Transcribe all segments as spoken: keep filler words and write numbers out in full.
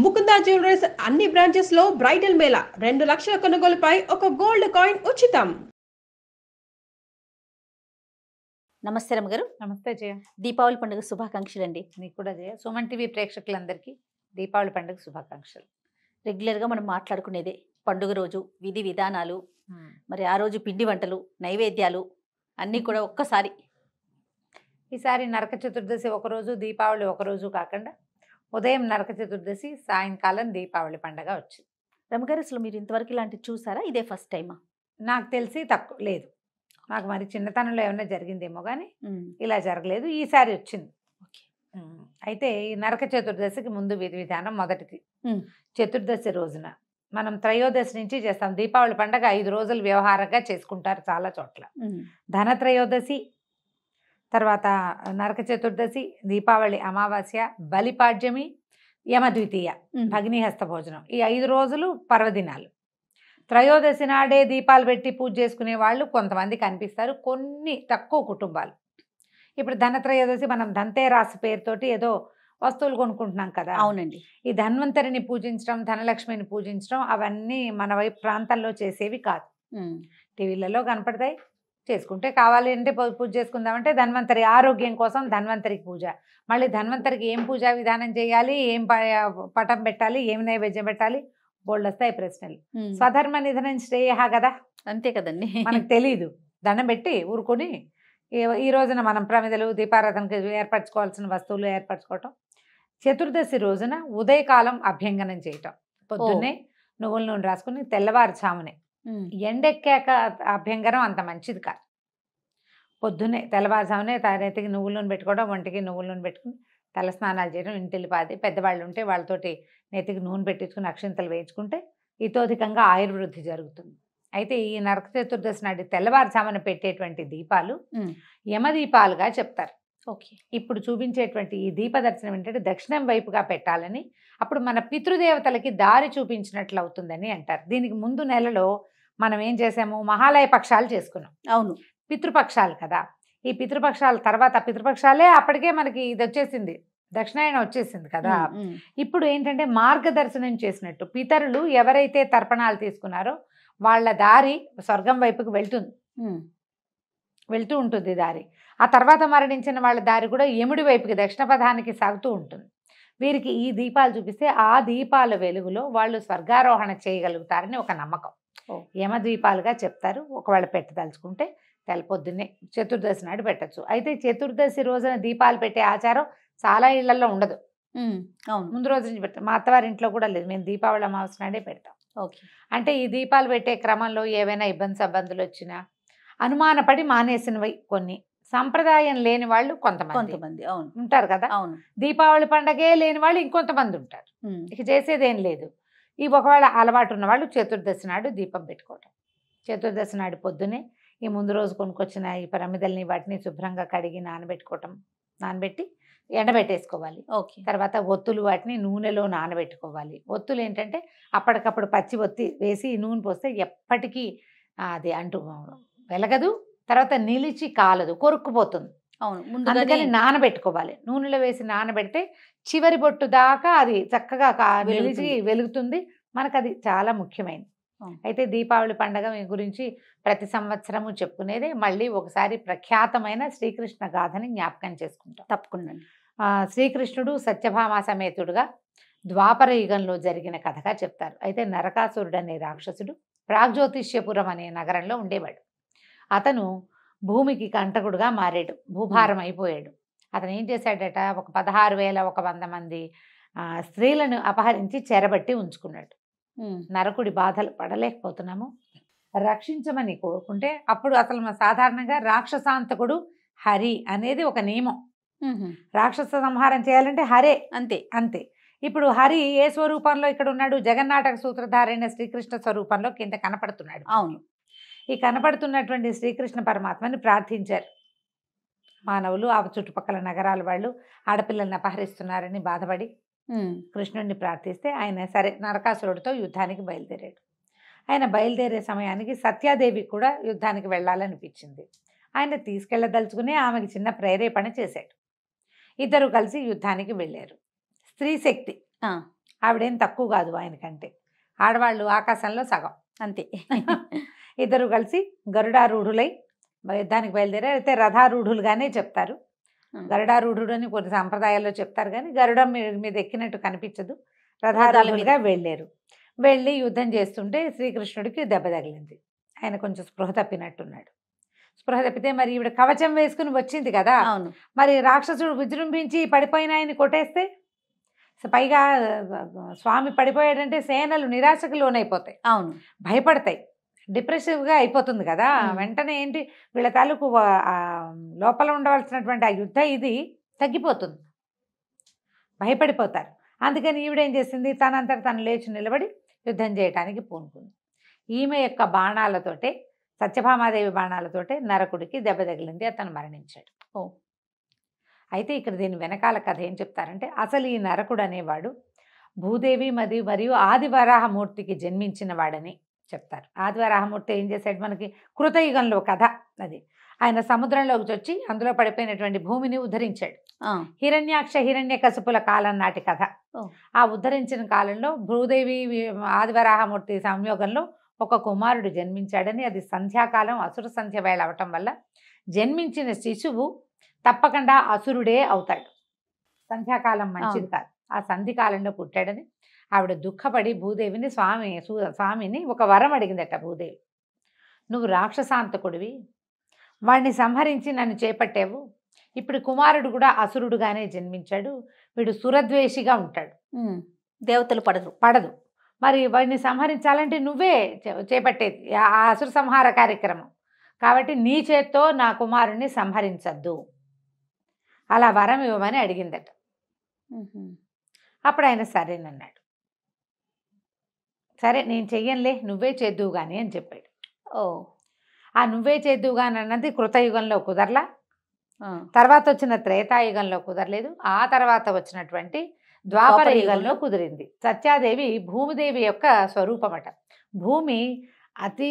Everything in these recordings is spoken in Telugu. ముకుందా జ్యువెలర్స్ అన్ని బ్రాంచెస్ లో బ్రైడల్ మేళా రెండు లక్షల కొనుగోలుపై ఒక గోల్డ్ కాయిన్ ఉచితం. నమస్తే రమగారు. నమస్తే జయ. దీపావళి పండుగ శుభాకాంక్షలు అండి. మీకు కూడా జయ. సుమన్ టీవీ ప్రేక్షకులందరికీ దీపావళి పండుగ శుభాకాంక్షలు. రెగ్యులర్గా మనం మాట్లాడుకునేదే పండుగ రోజు విధి విధానాలు, మరి ఆ రోజు పిండి వంటలు, నైవేద్యాలు అన్నీ కూడా ఒక్కసారి ఈసారి నరక చతుర్దశి ఒకరోజు, దీపావళి ఒకరోజు కాకుండా ఉదయం నరక చతుర్దశి, సాయంకాలం దీపావళి పండుగ వచ్చింది. రమగారు, అసలు మీరు ఇంతవరకు ఇలాంటివి చూసారా? ఇదే ఫస్ట్ టైమా? నాకు తెలిసి తక్కువ లేదు. నాకు మరి చిన్నతనంలో ఏమైనా జరిగిందేమో కానీ ఇలా జరగలేదు, ఈసారి వచ్చింది. ఓకే. అయితే ఈ నరక చతుర్దశికి ముందు విధి విధానం మొదటిది. చతుర్దశి రోజున మనం త్రయోదశి నుంచి చేస్తాం. దీపావళి పండుగ ఐదు రోజులు వ్యవహారంగా చేసుకుంటారు చాలా చోట్ల. ధన త్రయోదశి, తర్వాత నరక చతుర్దశి, దీపావళి అమావాస్య, బలిపాడ్యమి, యమద్వితీయ, భగ్నిహస్త భోజనం, ఈ ఐదు రోజులు పర్వదినాలు. త్రయోదశి నాడే దీపాలు పెట్టి పూజ చేసుకునే వాళ్ళు కొంతమంది కనిపిస్తారు, కొన్ని తక్కువ కుటుంబాలు. ఇప్పుడు ధనత్రయోదశి మనం ధన్తేరాశి పేరుతోటి ఏదో వస్తువులు కొనుక్కుంటున్నాం కదా. అవునండి. ఈ ధన్వంతరిని పూజించడం, ధనలక్ష్మిని పూజించడం అవన్నీ మన వైపు ప్రాంతంలో చేసేవి కాదు. టీవీలలో కనపడతాయి. చేసుకుంటే కావాలి అంటే పూజ చేసుకుందామంటే ధన్వంతరి ఆరోగ్యం కోసం ధన్వంతరికి పూజ, మళ్ళీ ధన్వంతరికి ఏం పూజా విధానం చేయాలి, ఏం పటం పెట్టాలి, ఏమి నైవేద్యం పెట్టాలి, బోళ్ళు వస్తాయి ప్రశ్నలు. స్వధర్మ నిధనం శ్రేయహ కదా, అంతే కదండి. మనకు తెలీదు, దండం పెట్టి ఊరుకొని ఈ రోజున మనం ప్రమిదలు, దీపారాధనకి ఏర్పరచుకోవాల్సిన వస్తువులు ఏర్పరచుకోవటం. చతుర్దశి రోజున ఉదయకాలం అభ్యంగనం చేయటం, పొద్దున్నే నువ్వుల నూనె రాసుకుని తెల్లవారుజామునే. ఎండెక్కాక అభ్యంగనం అంత మంచిది కాదు. పొద్దున్నే తెల్లవారుజామునే తలెత్తికి నువ్వుల నూనె పెట్టుకోవడం, వంటికి నువ్వుల నూనె పెట్టుకుని తల స్నానాలు చేయడం, ఇంటిల్లిపాది పెద్దవాళ్ళు ఉంటే వాళ్ళతోటి నెత్తికి నూనె పెట్టించుకుని అక్షింతలు వేయించుకుంటే ఇతోధికంగా ఆయుర్వృద్ధి జరుగుతుంది. అయితే ఈ నరక చతుర్దశి నాటి తెల్లవారుజామున పెట్టేటువంటి దీపాలు యమదీపాలుగా చెప్తారు. ఓకే. ఇప్పుడు చూపించేటువంటి ఈ దీపదర్శనం ఏంటంటే దక్షిణం వైపుగా పెట్టాలని, అప్పుడు మన పితృదేవతలకి దారి చూపించినట్లు అవుతుందని అంటారు. దీనికి ముందు నెలలో మనం ఏం చేసాము, మహాలయ పక్షాలు చేసుకున్నాం. అవును, పితృపక్షాలు కదా. ఈ పితృపక్షాల తర్వాత పితృపక్షాలే అప్పటికే మనకి ఇది వచ్చేసింది, దక్షిణాయనం వచ్చేసింది కదా. ఇప్పుడు ఏంటంటే మార్గదర్శనం చేసినట్టు పితరులు ఎవరైతే తర్పణాలు తీసుకున్నారో వాళ్ళ దారి స్వర్గం వైపుకు వెళ్తుంది, వెళ్తూ ఉంటుంది దారి. ఆ తర్వాత మరణించిన వాళ్ళ దారి కూడా యముడి వైపుకి దక్షిణ పథానికి సాగుతూ ఉంటుంది. వీరికి ఈ దీపాలు చూపిస్తే ఆ దీపాల వెలుగులో వాళ్ళు స్వర్గారోహణ చేయగలుగుతారని ఒక నమ్మకం. యమ దీపాలుగా చెప్తారు. ఒకవేళ పెట్టదలుచుకుంటే తెల్లపొద్దునే చతుర్దశి నాడు పెట్టచ్చు. అయితే చతుర్దశి రోజున దీపాలు పెట్టే ఆచారం చాలా ఇళ్లలో ఉండదు. అవును, ముందు రోజు నుంచి పెడతాం. మా అత్తవారి ఇంట్లో కూడా లేదు, మేము దీపావళి అమావాస్య నాడే పెడతాం. ఓకే. అంటే ఈ దీపాలు పెట్టే క్రమంలో ఏవైనా ఇబ్బంది సబ్బందులు వచ్చినా అనుమానపడి మానేసినవి కొన్ని, సంప్రదాయం లేని వాళ్ళు కొంతమంది ఉంటారు కదా. అవును, దీపావళి పండగే లేని వాళ్ళు ఇంకొంతమంది ఉంటారు. ఇక చేసేదేం లేదు. ఈ ఒకవేళ అలవాటు ఉన్న వాళ్ళు చతుర్దశి నాడు దీపం పెట్టుకోవటం. చతుర్దశి నాడు పొద్దునే ఈ ముందు రోజు కొనుక్కొచ్చిన ఈ ప్రమిదల్ని వాటిని శుభ్రంగా కడిగి నానబెట్టుకోవటం, నానబెట్టి ఎండబెట్టేసుకోవాలి. ఓకే. తర్వాత ఒత్తులు వాటిని నూనెలో నానబెట్టుకోవాలి. ఒత్తులు ఏంటంటే అప్పటికప్పుడు పచ్చి ఒత్తి వేసి నూనె పోస్తే ఎప్పటికీ అది అంటూ వెలగదు, తర్వాత నిలిచి కాలదు, కొరుక్కుపోతుంది. అవును, అందుకని నానబెట్టుకోవాలి. నూనెలో వేసి నానబెడితే చివరి బొట్టు దాకా అది చక్కగా వెలిచి వెలుగుతుంది. మనకు అది చాలా ముఖ్యమైనది. అయితే దీపావళి పండుగ గురించి ప్రతి సంవత్సరము చెప్పుకునేదే. మళ్ళీ ఒకసారి ప్రఖ్యాతమైన శ్రీకృష్ణ గాథని జ్ఞాపకం చేసుకుంటాం. తప్పకుండా. శ్రీకృష్ణుడు సత్యభామ సమేతుడుగా ద్వాపర యుగంలో జరిగిన కథగా చెప్తారు. అయితే నరకాసురుడు అనే రాక్షసుడు ప్రాగ్జ్యోతిష్యపురం అనే నగరంలో ఉండేవాడు. అతను భూమికి కంటకుడుగా మారాడు, భూభారం అయిపోయాడు. అతను ఏం చేశాడట, ఒక పదహారు వేల ఒక వంద మంది స్త్రీలను అపహరించి చెరబట్టి ఉంచుకున్నాడు. నరకుడి బాధలు పడలేకపోతున్నాము, రక్షించమని కోరుకుంటే అప్పుడు అసలు సాధారణంగా రాక్షసాంతకుడు హరి అనేది ఒక నియమం. రాక్షస సంహారం చేయాలంటే హరే, అంతే అంతే. ఇప్పుడు హరి ఏ స్వరూపంలో ఇక్కడ ఉన్నాడు, జగన్నాటక సూత్రధారైన శ్రీకృష్ణ స్వరూపంలో కింద కనపడుతున్నాడు. అవును. ఈ కనపడుతున్నటువంటి శ్రీకృష్ణ పరమాత్మని ప్రార్థించారు మానవులు. ఆ చుట్టుపక్కల నగరాల వాళ్ళు ఆడపిల్లల్ని అపహరిస్తున్నారని బాధపడి కృష్ణుడిని ప్రార్థిస్తే ఆయన సరే నరకాసురుడితో యుద్ధానికి బయలుదేరాడు. ఆయన బయలుదేరే సమయానికి సత్యాదేవి కూడా యుద్ధానికి వెళ్ళాలనిపించింది. ఆయన తీసుకెళ్లదలుచుకునే ఆమెకి చిన్న ప్రేరేపణ చేశాడు. ఇద్దరు కలిసి యుద్ధానికి వెళ్ళారు. స్త్రీ శక్తి ఆవిడేం తక్కువ కాదు ఆయనకంటే, ఆడవాళ్ళు ఆకాశంలో సగం అంతే. ఇద్దరు కలిసి గరుడారూఢులై యుద్ధానికి బయలుదేరే, అయితే రథారూఢులుగానే చెప్తారు, గరుడారూఢుడు అని కొన్ని సంప్రదాయాల్లో చెప్తారు కానీ గరుడం మీద ఎక్కినట్టు కనిపించదు, రథారూఢులుగా వెళ్ళారు. వెళ్ళి యుద్ధం చేస్తుంటే శ్రీకృష్ణుడికి దెబ్బ తగిలింది, ఆయన కొంచెం స్పృహ తప్పినట్టున్నాడు. స్పృహ తప్పితే మరి ఈవిడ కవచం వేసుకుని వచ్చింది కదా, మరి రాక్షసుడు విజృంభించి పడిపోయిన ఆయన్ని కొట్టేస్తే, పైగా స్వామి పడిపోయాడంటే సేనలు నిరాశకు లోనైపోతాయి, అవును భయపడతాయి, డిప్రెసివ్గా అయిపోతుంది కదా వెంటనే. ఏంటి వీళ్ళ తాలూకు లోపల ఉండవలసినటువంటి ఆ యుద్ధ ఇది తగ్గిపోతుంది, భయపడిపోతారు. అందుకని ఈవిడేం చేసింది, తనంతట తను లేచి నిలబడి యుద్ధం చేయటానికి పూనుకుంది. ఈమె యొక్క బాణాలతోటే, సత్యభామాదేవి బాణాలతోటే నరకుడికి దెబ్బ తగిలింది, అతను మరణించాడు. ఓ అయితే ఇక్కడ దీని వెనకాల కథ ఏం చెప్తారంటే, అసలు ఈ నరకుడు అనేవాడు భూదేవి మరి మరియు ఆదివరాహమూర్తికి జన్మించిన వాడని చెప్తారు. ఆదివరాహమూర్తి ఏం చేశాడు, మనకి కృతయుగంలో కథ అది, ఆయన సముద్రంలోకి వచ్చి అందులో పడిపోయినటువంటి భూమిని ఉద్ధరించాడు. హిరణ్యాక్ష హిరణ్య కసుపుల కాలం నాటి కథ. ఆ ఉద్ధరించిన కాలంలో భూదేవి ఆదివరాహమూర్తి సంయోగంలో ఒక కుమారుడు జన్మించాడని, అది సంధ్యాకాలం అసురు సంధ్య వేళ అవటం వల్ల జన్మించిన శిశువు తప్పకుండా అసురుడే అవుతాడు, సంధ్యాకాలం మంచిది కాదు, ఆ సంధికాలంలో పుట్టాడని ఆవిడ దుఃఖపడి భూదేవిని స్వామి స్వామిని ఒక వరం అడిగిందట. భూదేవి, నువ్వు రాక్షసాంతకుడివి, వాడిని సంహరించి నన్ను చేపట్టావు, ఇప్పుడు కుమారుడు కూడా అసురుడుగానే జన్మించాడు, వీడు సురద్వేషిగా ఉంటాడు, దేవతలు పడదు పడదు మరి వాడిని సంహరించాలంటే నువ్వే చేపట్టేది ఆ అసుర సంహార కార్యక్రమం, కాబట్టి నీ చేత్తో నా కుమారుణ్ణి సంహరించద్దు, అలా వరం ఇవ్వమని అడిగిందట. అప్పుడు ఆయన సరేనన్నాడు, సరే నేను చెయ్యనులే నువ్వే చేద్దువు కానీ అని చెప్పాడు. ఓ ఆ నువ్వే చేద్దువు కానీ అన్నది కృతయుగంలో కుదరలా, తర్వాత వచ్చిన త్రేతాయుగంలో కుదరలేదు, ఆ తర్వాత వచ్చినటువంటి ద్వాపర యుగంలో కుదిరింది. సత్యాదేవి భూమిదేవి యొక్క స్వరూపమట, భూమి అతి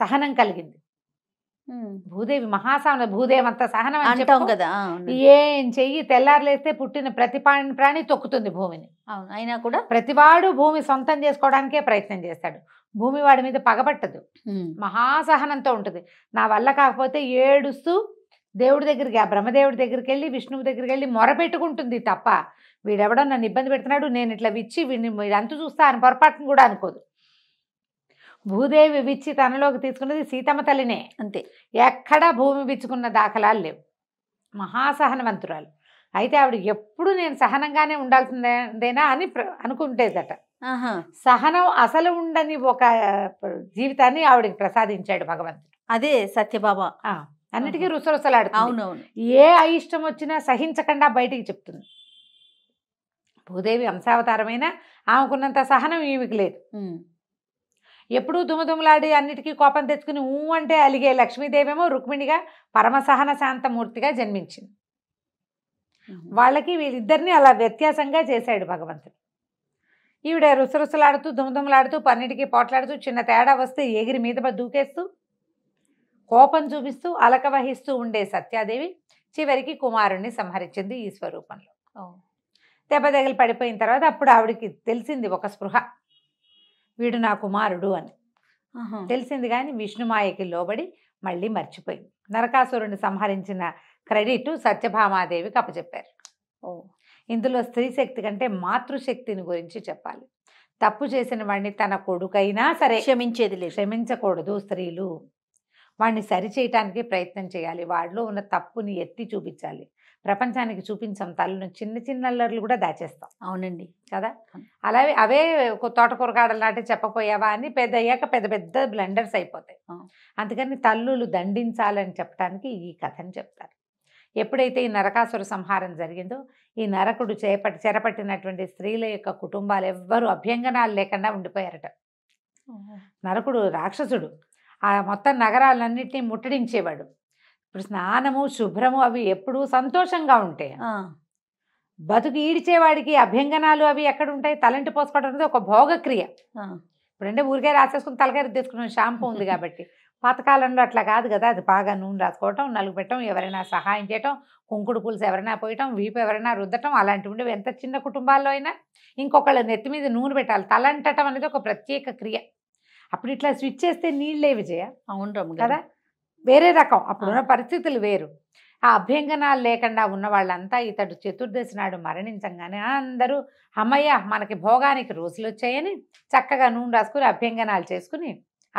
సహనం కలిగింది, భూదేవి మహాసహనం, భూదేవంత సహనం అంటాం కదా. ఏం చెయ్యి తెల్లారులేస్తే పుట్టిన ప్రతి ప్రాణి తొక్కుతుంది భూమిని, అవును అయినా కూడా ప్రతివాడు భూమి సొంతం చేసుకోవడానికే ప్రయత్నం చేస్తాడు, భూమి వాడి మీద పగబట్టదు, మహాసహనంతో ఉంటుంది. నా వల్ల కాకపోతే ఏడుస్తూ దేవుడి దగ్గరికి, ఆ బ్రహ్మదేవుడి దగ్గరికి వెళ్ళి విష్ణువు దగ్గరికి వెళ్ళి మొరపెట్టుకుంటుంది తప్ప, వీడెవడో నన్ను ఇబ్బంది పెడుతున్నాడు నేను ఇట్లా విచ్చి వీడిని వీడంతు చూస్తా అని పొరపాటును కూడా అనుకోదు. భూదేవి విచ్చి తనలోకి తీసుకున్నది సీతమ్మ తల్లినే అంతే, ఎక్కడా భూమి విచ్చుకున్న దాఖలాలు లేవు, మహాసహనవంతురాలు. అయితే ఆవిడ ఎప్పుడు నేను సహనంగానే ఉండాల్సిందేనా అని అనుకుంటేదట. సహనం అసలు ఉండని ఒక జీవితాన్ని ఆవిడకి ప్రసాదించాడు భగవంతుడు, అదే సత్యభామ. అన్నిటికీ రుసరుసలాడు, అవునవును, ఏ అయిష్టం వచ్చినా సహించకుండా బయటికి చెప్తుంది. భూదేవి అంశావతారమైనా ఆమెకున్నంత సహనం ఈమెకి లేదు. ఎప్పుడూ దుమదుమలాడి అన్నిటికీ కోపం తెచ్చుకుని ఊ అంటే అలిగే లక్ష్మీదేవేమో రుక్మిణిగా పరమసహన శాంతమూర్తిగా జన్మించింది. వాళ్ళకి వీళ్ళిద్దరినీ అలా వ్యత్యాసంగా చేశాడు భగవంతుడు. ఈవిడ రుసరుసలాడుతూ దుమదుమలాడుతూ పన్నిటికీ పోట్లాడుతూ చిన్న తేడా వస్తే ఎగిరి మీద దూకేస్తూ కోపం చూపిస్తూ అలక వహిస్తూ ఉండే సత్యాదేవి చివరికి కుమారుణ్ణి సంహరించింది ఈ స్వరూపంలో. దెబ్బ దెగలు పడిపోయిన తర్వాత అప్పుడు ఆవిడికి తెలిసింది ఒక స్పృహ, వీడు నా కుమారుడు అని తెలిసింది, కానీ విష్ణుమాయకి లోబడి మళ్ళీ మర్చిపోయింది. నరకాసురుని సంహరించిన క్రెడిట్ సత్యభామాదేవికి అప్పచెప్పారు. ఓ ఇందులో స్త్రీశక్తి కంటే మాతృశక్తిని గురించి చెప్పాలి. తప్పు చేసిన వాడిని తన కొడుకైనా సరే క్షమించేది లేదు, క్షమించకూడదు స్త్రీలు, వాడిని సరిచేయటానికి ప్రయత్నం చేయాలి, వాడిలో ఉన్న తప్పుని ఎత్తి చూపించాలి, ప్రపంచానికి చూపించాం తల్లిని, చిన్న చిన్న అల్లర్లు కూడా దాచేస్తాం అవునండి కదా. అలాగే అవే తోటకూరగాడలు నాటి చెప్పపోయావా అని పెద్ద అయ్యాక పెద్ద పెద్ద బ్లండర్స్ అయిపోతాయి. అందుకని తల్లులు దండించాలని చెప్పడానికి ఈ కథని చెప్తారు. ఎప్పుడైతే ఈ నరకాసుర సంహారం జరిగిందో ఈ నరకుడు చేపట్టి చెరపట్టినటువంటి స్త్రీల యొక్క కుటుంబాలు ఎవ్వరూ అభ్యంగనాలు లేకుండా ఉండిపోయారట. నరకుడు రాక్షసుడు, ఆ మొత్తం నగరాలన్నింటినీ ముట్టడించేవాడు. ఇప్పుడు స్నానము శుభ్రము అవి ఎప్పుడూ సంతోషంగా ఉంటాయి, బతుకు ఈడిచేవాడికి అభ్యంగనాలు అవి ఎక్కడుంటాయి. తలంటి పోసుకోవడం అనేది ఒక భోగక్రియ, ఇప్పుడంటే ఊరికే రాసేసుకుని తలకాయ రుద్దేసుకున్నాం షాంపూ ఉంది కాబట్టి, పాతకాలంలో అట్లా కాదు కదా, అది బాగా నూనె రాసుకోవటం, నలుగు పెట్టడం, ఎవరైనా సహాయం చేయటం, కుంకుడు పులుసు ఎవరైనా పోయటం, వీపు ఎవరైనా రుద్దటం, అలాంటివి ఉండేవి. ఎంత చిన్న కుటుంబాల్లో అయినా ఇంకొకళ్ళ నెత్తి మీద నూనె పెట్టాలి, తలంటటం అనేది ఒక ప్రత్యేక క్రియ. అప్పుడు ఇట్లా స్విచ్ చేస్తే నీళ్ళేవి చేయ అవును కదా, వేరే రకం, అప్పుడున్న పరిస్థితులు వేరు. ఆ అభ్యంగనాలు లేకుండా ఉన్న వాళ్ళంతా ఇతడు చతుర్దశి నాడు మరణించంగానే అందరూ అమ్మయ్య మనకి భోగానికి రోజులు వచ్చాయని చక్కగా నూనె రాసుకుని అభ్యంగనాలు చేసుకుని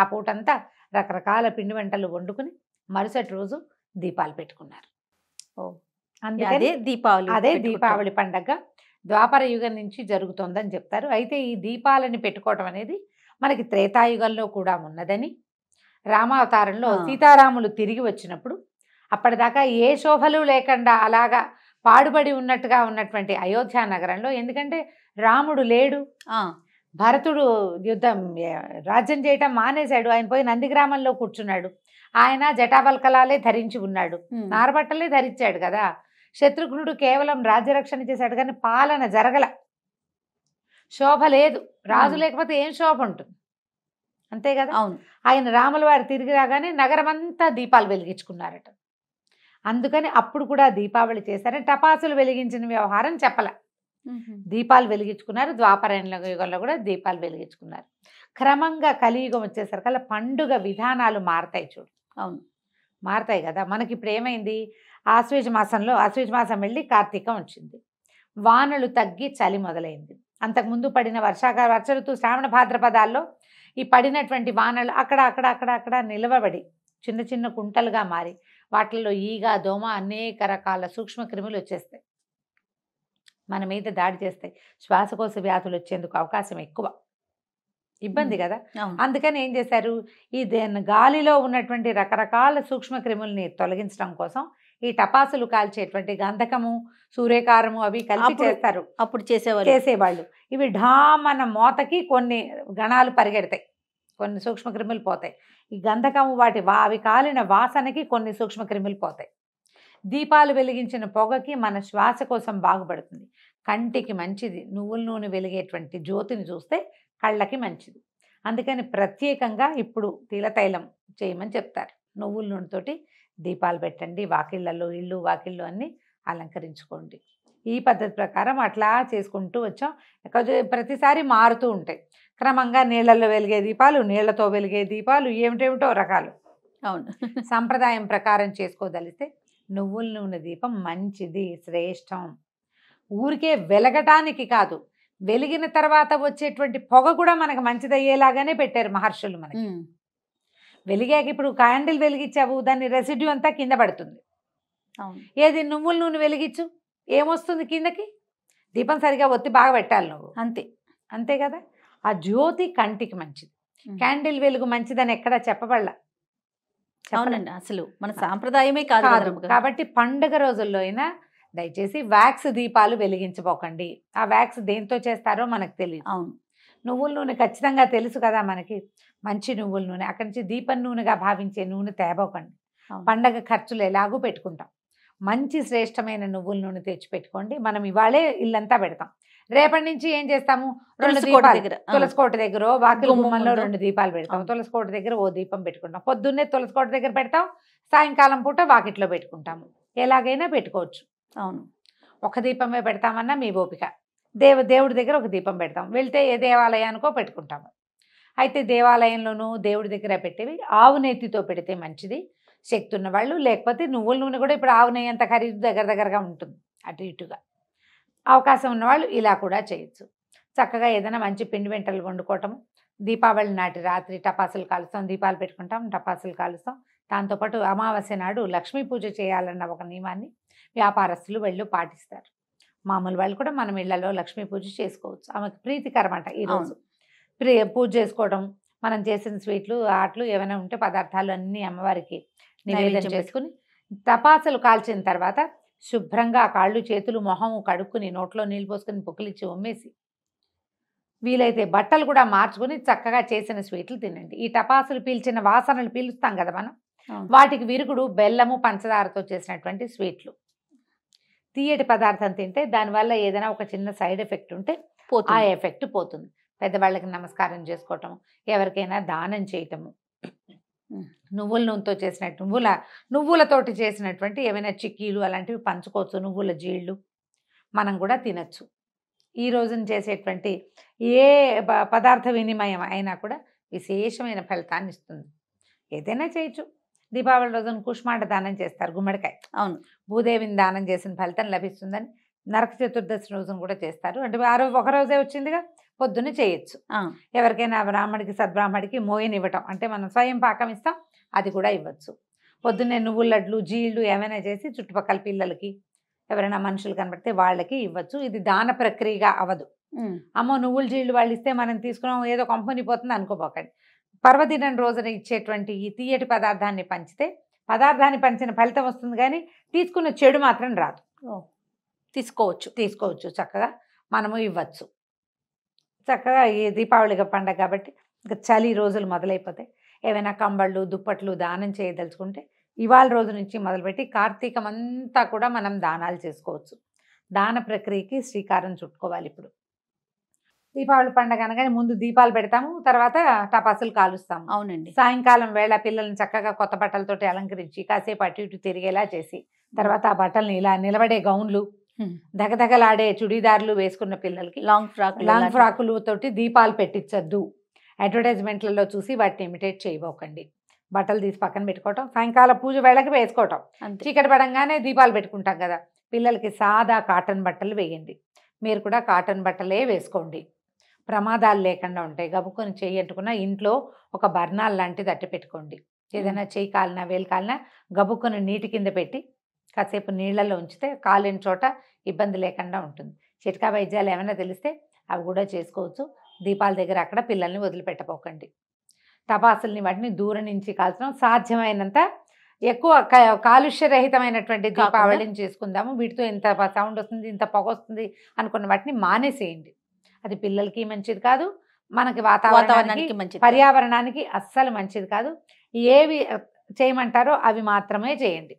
ఆ పూటంతా రకరకాల పిండి వంటలు వండుకుని మరుసటి రోజు దీపాలు పెట్టుకున్నారు. ఓ అందుకనే దీపావళి, అదే దీపావళి పండగ ద్వాపర యుగం నుంచి జరుగుతుందని చెప్తారు. అయితే ఈ దీపాలని పెట్టుకోవటం అనేది మనకి త్రేతాయుగంలో కూడా ఉన్నదని, రామావతారంలో సీతారాములు తిరిగి వచ్చినప్పుడు అప్పటిదాకా ఏ శోభలు లేకుండా అలాగా పాడుబడి ఉన్నట్టుగా ఉన్నటువంటి అయోధ్య నగరంలో, ఎందుకంటే రాముడు లేడు, భరతుడు యుద్ధం రాజ్యం చేయటం మానేశాడు, ఆయన పోయి నందిగ్రామంలో కూర్చున్నాడు, ఆయన జటావల్కలాలే ధరించి ఉన్నాడు, నారబట్టలే ధరించాడు కదా. శత్రుఘ్నుడు కేవలం రాజ్యరక్షణ చేశాడు కానీ పాలన జరగల, శోభ లేదు, రాజు లేకపోతే ఏం శోభ ఉంటుంది, అంతే కదా. అవును, ఆయన రాముల వారు తిరిగి రాగానే నగరమంతా దీపాలు వెలిగించుకున్నారట. అందుకని అప్పుడు కూడా దీపావళి చేశారని టపాసులు వెలిగించిన వ్యవహారం చెప్పలే, దీపాలు వెలిగించుకున్నారు. ద్వాపర యుగంలో కూడా దీపాలు వెలిగించుకున్నారు. క్రమంగా కలియుగం వచ్చేసరికల్లా పండుగ విధానాలు మారతాయి చూడు. అవును మారతాయి కదా. మనకి ఇప్పుడు ఏమైంది, ఆశ్వేజ మాసంలో ఆశ్వేజ మాసం వెళ్ళి కార్తీకం వచ్చింది, వానలు తగ్గి చలి మొదలైంది. అంతకుముందు పడిన వర్షాకాల వర్ష ఋతువు శ్రావణ భాద్రపదాల్లో ఈ పడినటువంటి వానలు అక్కడ అక్కడ అక్కడ అక్కడ నిలవబడి చిన్న చిన్న కుంటలుగా మారి వాటిల్లో ఈగ, దోమ, అనేక రకాల సూక్ష్మ క్రిములు వచ్చేస్తాయి, మన మీద దాడి చేస్తాయి, శ్వాసకోశ వ్యాధులు వచ్చేందుకు అవకాశం ఎక్కువ, ఇబ్బంది కదా. అందుకని ఏం చేశారు, ఈ గాలిలో ఉన్నటువంటి రకరకాల సూక్ష్మ క్రిముల్ని తొలగించడం కోసం ఈ టపాసులు కాల్చేటువంటి గంధకము, సూర్యకారము అవి కలిపి చేస్తారు. అప్పుడు చేసేవాళ్ళు చేసేవాళ్ళు ఇవి ఢామన మోతకి కొన్ని గణాలు పరిగెడతాయి, కొన్ని సూక్ష్మ క్రిములు పోతాయి. ఈ గంధకము వాటి వా అవి కాలిన వాసనకి కొన్ని సూక్ష్మ క్రిములు పోతాయి. దీపాలు వెలిగించిన పొగకి మన శ్వాస కోసం బాగుపడుతుంది, కంటికి మంచిది, నువ్వుల నూనె వెలిగేటువంటి జ్యోతిని చూస్తే కళ్ళకి మంచిది. అందుకని ప్రత్యేకంగా ఇప్పుడు తిలతైలం చేయమని చెప్తారు, నువ్వుల నూనెతోటి దీపాలు పెట్టండి, వాకిళ్ళల్లో ఇళ్ళు వాకిళ్ళు అన్నీ అలంకరించుకోండి. ఈ పద్ధతి ప్రకారం అట్లా చేసుకుంటూ వచ్చాం. ప్రతిసారి మారుతూ ఉంటాయి, క్రమంగా నీళ్లలో వెలిగే దీపాలు, నీళ్లతో వెలిగే దీపాలు, ఏమిటేమిటో రకాలు. అవును, సంప్రదాయం ప్రకారం చేసుకోదలిస్తే నువ్వుల నూనె దీపం మంచిది, శ్రేష్టం. ఊరికే వెలగటానికి కాదు, వెలిగిన తర్వాత వచ్చేటువంటి పొగ కూడా మనకు మంచిదయ్యేలాగానే పెట్టారు మహర్షులు. మనకి వెలిగాక ఇప్పుడు క్యాండిల్ వెలిగించావు, దాన్ని రెసిడ్యూ అంతా కింద పడుతుంది. ఏది నువ్వుల నూనె వెలిగించు, ఏమొస్తుంది కిందకి, దీపం సరిగా ఒత్తి బాగా పెట్టాలి నువ్వు, అంతే అంతే కదా. ఆ జ్యోతి కంటికి మంచిది, క్యాండిల్ వెలుగు మంచిదని ఎక్కడా చెప్పబడలా. అవునండి, అసలు మన సాంప్రదాయమే కాదు. కాబట్టి పండుగ రోజుల్లో అయినా దయచేసి వ్యాక్స్ దీపాలు వెలిగించబోకండి. ఆ వ్యాక్స్ దేంతో చేస్తారో మనకు తెలియదు. అవును, నువ్వుల నూనె ఖచ్చితంగా తెలుసు కదా మనకి, మంచి నువ్వుల నూనె, అక్కడి నుంచి దీపం నూనెగా భావించే నూనె తేబోకండి. పండగ ఖర్చులు ఎలాగూ పెట్టుకుంటాం, మంచి శ్రేష్టమైన నువ్వుల నూనె తెచ్చి పెట్టుకోండి. మనం ఇవాళే ఇల్లంతా పెడతాం, రేపటి నుంచి ఏం చేస్తాము, రెండు దీపాలు దగ్గర తులసికోట దగ్గర వాకిలి గుమ్మంలో రెండు దీపాలు పెడతాం, తులసికోట దగ్గర ఓ దీపం పెట్టుకుంటాం, పొద్దున్నే తులసికోట దగ్గర పెడతాం, సాయంకాలం పూట వాకిట్లో పెట్టుకుంటాము, ఎలాగైనా పెట్టుకోవచ్చు. అవును, ఒక దీపమే పెడతామన్నా మీ ఓపిక, దేవ దేవుడి దగ్గర ఒక దీపం పెడతాం, వెళ్తే ఏ దేవాలయానికో పెట్టుకుంటాము. అయితే దేవాలయంలోనూ దేవుడి దగ్గర పెట్టేవి ఆవు నెయ్యితో పెడితే మంచిది, శక్తి ఉన్నవాళ్ళు. లేకపోతే నువ్వుల నూనె కూడా ఇప్పుడు ఆవు నెయ్యి అంత ఖరీదు దగ్గర దగ్గరగా ఉంటుంది, అటు ఇటుగా. అవకాశం ఉన్నవాళ్ళు ఇలా కూడా చేయొచ్చు. చక్కగా ఏదైనా మంచి పిండి వంటలు వండుకోవటం, దీపావళి నాటి రాత్రి టపాసులు కాలుస్తాం, దీపాలు పెట్టుకుంటాం, టపాసులు కాలుస్తాం. దాంతోపాటు అమావాస్య నాడు లక్ష్మీ పూజ చేయాలన్న ఒక నియమాన్ని వ్యాపారస్తులు వాళ్ళు పాటిస్తారు. మామూలు వాళ్ళు కూడా మనం ఇళ్లలో లక్ష్మీ పూజ చేసుకోవచ్చు, ఆమెకు ప్రీతికరమట ఈరోజు. ప్రీ పూజ చేసుకోవడం, మనం చేసిన స్వీట్లు ఆటలు ఏమైనా ఉంటే పదార్థాలు అన్నీ అమ్మవారికి నివేదన చేసుకుని, తపాసులు కాల్చిన తర్వాత శుభ్రంగా కాళ్ళు, చేతులు, మొహము కడుక్కుని, నోట్లో నీళ్ళు పోసుకుని, పుక్కిలిచ్చి ఉమ్మేసి, వీలైతే బట్టలు కూడా మార్చుకుని చక్కగా చేసిన స్వీట్లు తినండి. ఈ టపాసులు పీల్చిన వాసనలు పీలుస్తాం కదా మనం, వాటికి విరుగుడు బెల్లము, పంచదారతో చేసినటువంటి స్వీట్లు. తీయటి పదార్థం తింటే దానివల్ల ఏదైనా ఒక చిన్న సైడ్ ఎఫెక్ట్ ఉంటే ఆ ఎఫెక్ట్ పోతుంది. పెద్దవాళ్ళకి నమస్కారం చేసుకోవటము, ఎవరికైనా దానం చేయటము, నువ్వుల నూనెతో చేసినట్టు నువ్వుల నువ్వులతోటి చేసినటువంటి ఏమైనా చిక్కీలు అలాంటివి పంచుకోవచ్చు, నువ్వుల జీళ్ళు మనం కూడా తినచ్చు. ఈ రోజున చేసేటువంటి ఏ పదార్థ వినిమయం అయినా కూడా విశేషమైన ఫలితాన్ని ఇస్తుంది. ఏదైనా చేయొచ్చు. దీపావళి రోజున కుష్మాండ దానం చేస్తారు, గుమ్మడికాయ. అవును, భూదేవిని దానం చేసిన ఫలితం లభిస్తుందని. నరక చతుర్దశి రోజున కూడా చేస్తారు. అంటే ఆ రోజు ఒక రోజే వచ్చిందిగా, పొద్దున్న చేయొచ్చు. ఎవరికైనా బ్రాహ్మడికి సద్బ్రాహ్మడికి మోయని ఇవ్వటం అంటే మనం స్వయం పాకం ఇస్తాం, అది కూడా ఇవ్వచ్చు. పొద్దున్నే నువ్వుల లడ్లు జీళ్ళు ఏమైనా చేసి చుట్టుపక్కల పిల్లలకి ఎవరైనా మనుషులు కనబడితే వాళ్ళకి ఇవ్వచ్చు. ఇది దాన ప్రక్రియగా అవ్వదు. అమ్మో నువ్వుల జీళ్ళు వాళ్ళు ఇస్తే మనం తీసుకున్నాం ఏదో కంపెనీ పోతుంది అనుకోపోకండి. పర్వదినం రోజున ఇచ్చేటువంటి ఈ తీయటి పదార్థాన్ని పంచితే పదార్థాన్ని పంచిన ఫలితం వస్తుంది, కానీ తీసుకున్న చెడు మాత్రం రాదు. తీసుకోవచ్చు తీసుకోవచ్చు చక్కగా మనము ఇవ్వచ్చు. చక్కగా ఈ దీపావళిగా పండగ కాబట్టి ఇంకా చలి రోజులు మొదలైపోతాయి. ఏవైనా కంబళ్ళు దుప్పట్లు దానం చేయదలుచుకుంటే ఇవాళ రోజు నుంచి మొదలుపెట్టి కార్తీకం అంతా కూడా మనం దానాలు చేసుకోవచ్చు. దాన ప్రక్రియకి శ్రీకారం చుట్టుకోవాలి. ఇప్పుడు దీపావళి పండగ అనగానే ముందు దీపాలు పెడతాము, తర్వాత టపాసులు కాలుస్తాము. అవునండి. సాయంకాలం వేళ పిల్లల్ని చక్కగా కొత్త బట్టలతోటి అలంకరించి కాసేపు అటు ఇటు తిరిగేలా చేసి, తర్వాత ఆ బట్టల్ని ఇలా నిలబడే గౌన్లు, దగదగలాడే చుడీదార్లు వేసుకున్న పిల్లలకి లాంగ్ ఫ్రాక్ లాంగ్ ఫ్రాకులు తోటి దీపాలు పెట్టించద్దు. అడ్వర్టైజ్మెంట్లలో చూసి వాటిని ఇమిటేట్ చేయబోకండి. బట్టలు తీసి పక్కన పెట్టుకోవటం, సాయంకాల పూజ వేళకి వేసుకోవటం. చీకటి పడంగానే దీపాలు పెట్టుకుంటాం కదా, పిల్లలకి సాదా కాటన్ బట్టలు వేయండి. మీరు కూడా కాటన్ బట్టలే వేసుకోండి, ప్రమాదాలు లేకుండా ఉంటాయి. గబుకొని చెయ్యి అంటుకున్న ఇంట్లో ఒక బర్నాల్ లాంటిది అట్టి పెట్టుకోండి. ఏదైనా చెయ్యి కాలినా వేలు కాలినా గబుకొని నీటి కింద పెట్టి కాసేపు నీళ్లలో ఉంచితే కాలిన చోట ఇబ్బంది లేకుండా ఉంటుంది. చిట్కా వైద్యాలు ఏమైనా తెలిస్తే అవి కూడా చేసుకోవచ్చు. దీపాల దగ్గర అక్కడ పిల్లల్ని వదిలిపెట్టపోకండి. టపాసుల్ని వాటిని దూరం నుంచి కాల్చడం, సాధ్యమైనంత ఎక్కువ కాలుష్యరహితమైనటువంటి దీపావళిని చేసుకుందాము. వీటితో ఇంత సౌండ్ వస్తుంది, ఇంత పొగ వస్తుంది అనుకున్న వాటిని మానేసేయండి. అది పిల్లలకి మంచిది కాదు, మనకి వాతావరణానికి మంచిది, పర్యావరణానికి అస్సలు మంచిది కాదు. ఏవి చేయమంటారో అవి మాత్రమే చేయండి.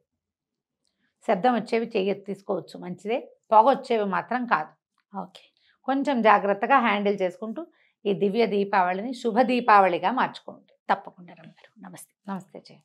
శబ్దం వచ్చేవి చేయ తీసుకోవచ్చు, మంచిదే. పొగ వచ్చేవి మాత్రం కాదు. ఓకే, కొంచెం జాగ్రత్తగా హ్యాండిల్ చేసుకుంటూ ఈ దివ్య దీపావళిని శుభ దీపావళిగా మార్చుకోండి. తప్పకుండా రండి. నమస్తే. నమస్తే జయ.